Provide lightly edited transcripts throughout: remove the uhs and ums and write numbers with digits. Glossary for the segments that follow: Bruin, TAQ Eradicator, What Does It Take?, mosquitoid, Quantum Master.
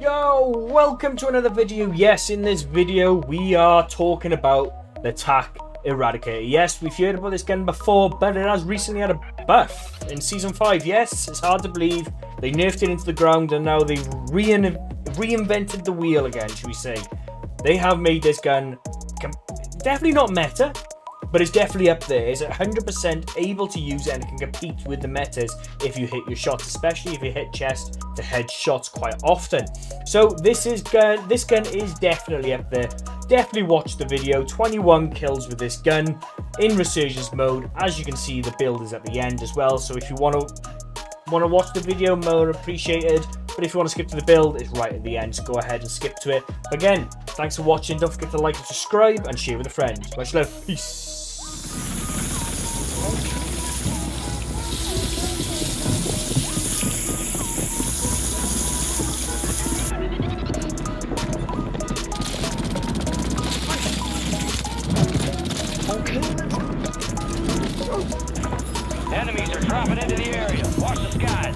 Yo, welcome to another video. Yes, in this video we are talking about the TAQ Eradicator. Yes, we've heard about this gun before, but it has recently had a buff in season 5. Yes, it's hard to believe they nerfed it into the ground and now they've reinvented the wheel again, should we say. They have made this gun definitely not meta, but it's definitely up there. It's 100% able to use and can compete with the metas if you hit your shots, especially if you hit chest to head shots quite often. So this gun is definitely up there. Definitely watch the video. 21 kills with this gun in resurgence mode. As you can see, the build is at the end as well. So if you want to watch the video, more appreciated. But if you want to skip to the build, it's right at the end, so go ahead and skip to it. Again, thanks for watching. Don't forget to like and subscribe and share with a friend. Much love. Peace. Enemies are dropping into the area. Watch the skies.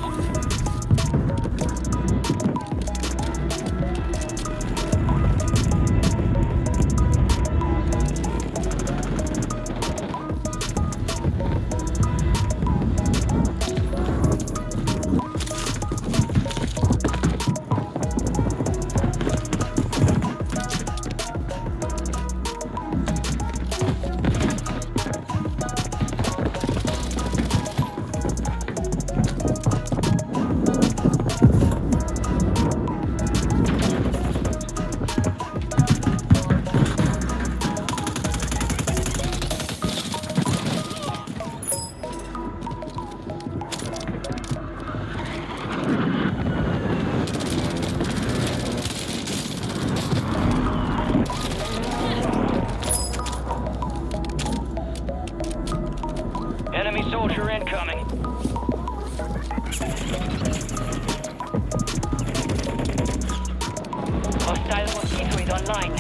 Enemy soldier incoming. Hostile mosquitoid online.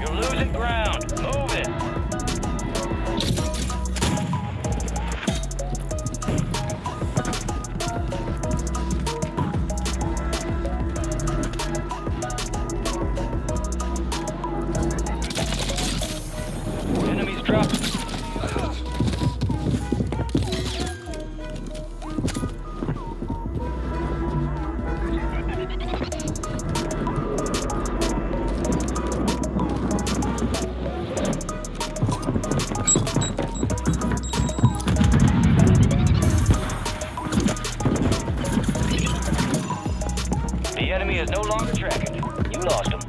You're losing ground. Move it. Enemy is no longer tracking you. You lost him.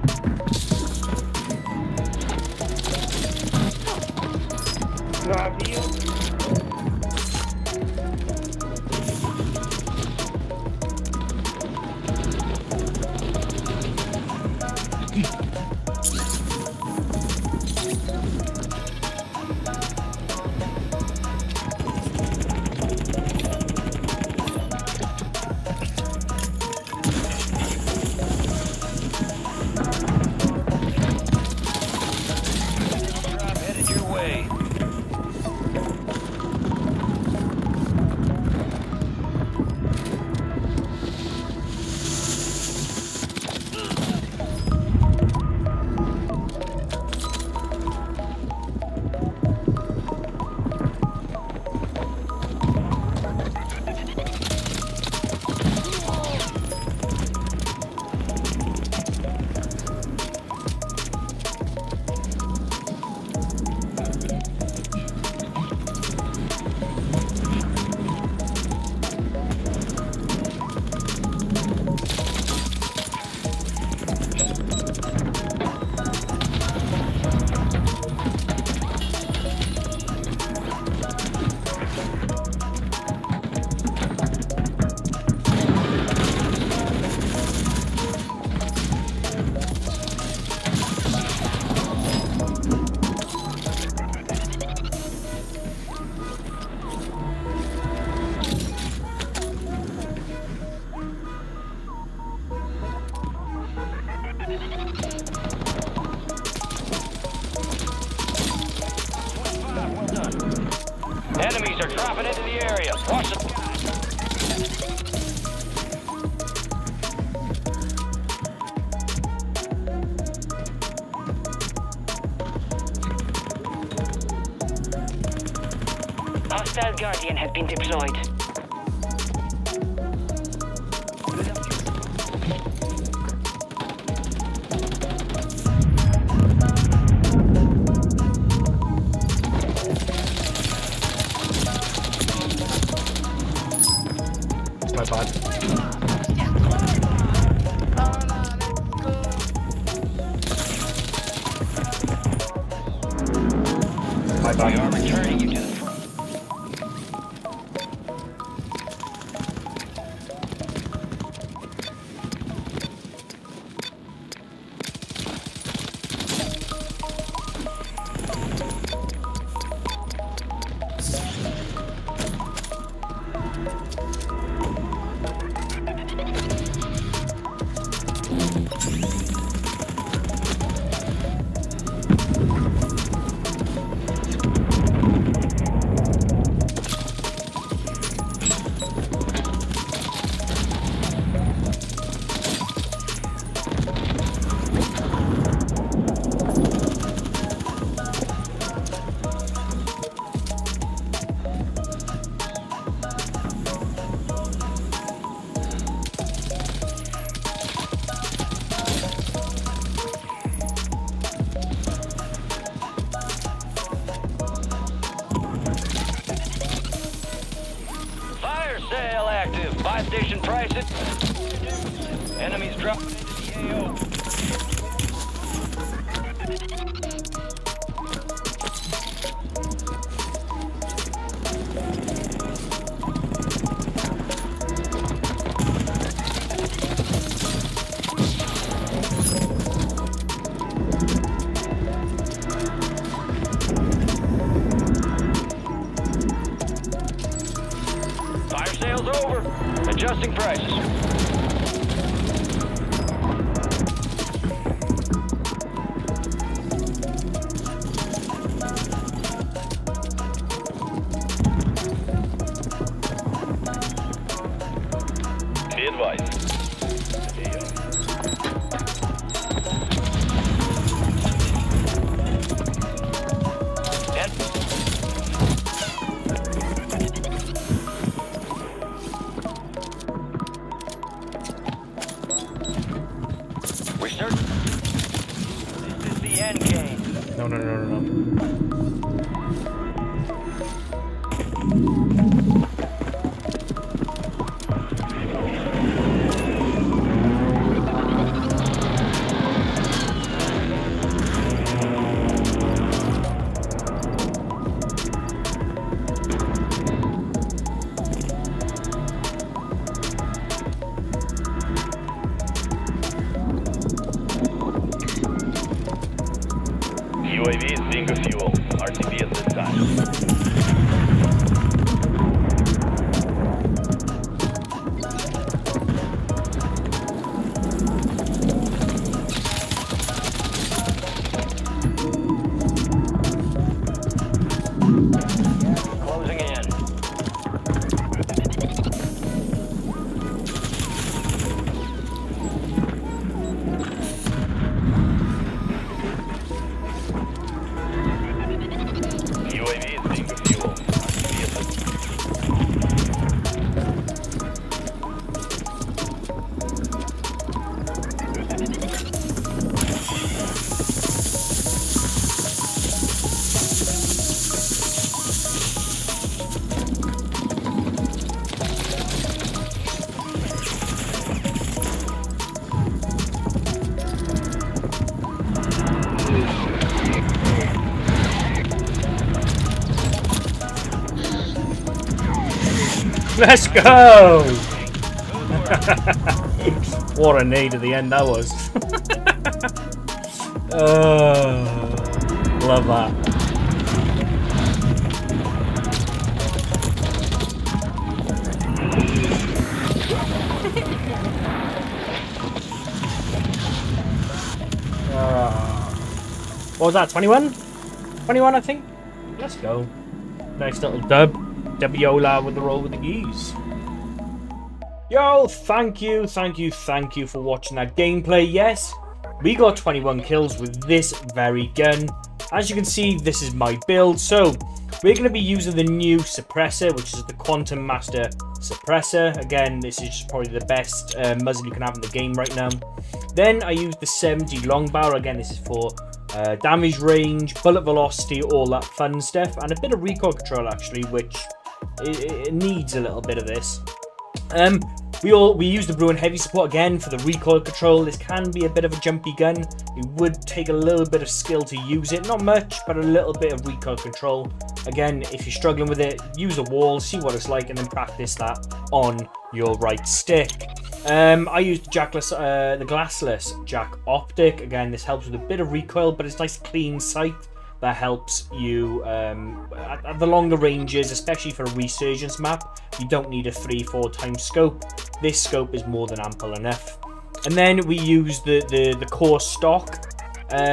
Hostile Guardian has been deployed. My bad. My bad. We are returning you to the station prices. Enemies dropping into the AO. Fire sales over. Adjusting prices. Be advised. UAV is being refueled. RTB is this time. Closing in. Let's go! What a need at the end that was. Oh, love that. What was that, 21? 21, I think? Let's go. Nice little dub. Wiola with the roll with the geese. Yo, thank you for watching that gameplay. Yes, we got 21 kills with this very gun. As you can see, this is my build. So We're going to be using the new suppressor, which is the Quantum Master suppressor. Again, this is probably the best muzzle you can have in the game right now. Then I used the 70 long barrel. Again, this is for damage range, bullet velocity, all that fun stuff, and a bit of recoil control actually, which it needs a little bit of this. We use the Bruin heavy support again for the recoil control. This can be a bit of a jumpy gun. It would take a little bit of skill to use it, not much, but a little bit of recoil control. Again, if you're struggling with it, use a wall, see what it's like, and then practice that on your right stick. I used the glassless jack optic. Again, this helps with a bit of recoil, but it's nice clean sight. That helps you at the longer ranges, especially for a resurgence map. You don't need a 3-4 time scope. This scope is more than ample enough. And then we use the core stock.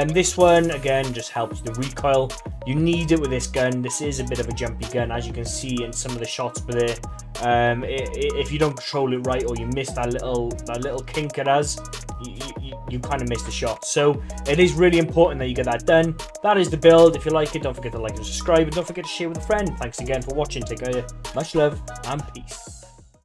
This one, again, just helps the recoil. You need it with this gun. This is a bit of a jumpy gun, as you can see in some of the shots with it. If you don't control it right, or you miss that little kink it has, you kind of miss the shot. So it is really important that you get that done. That is the build. If you like it, don't forget to like and subscribe, and don't forget to share with a friend. Thanks again for watching. Take care, much love, and peace.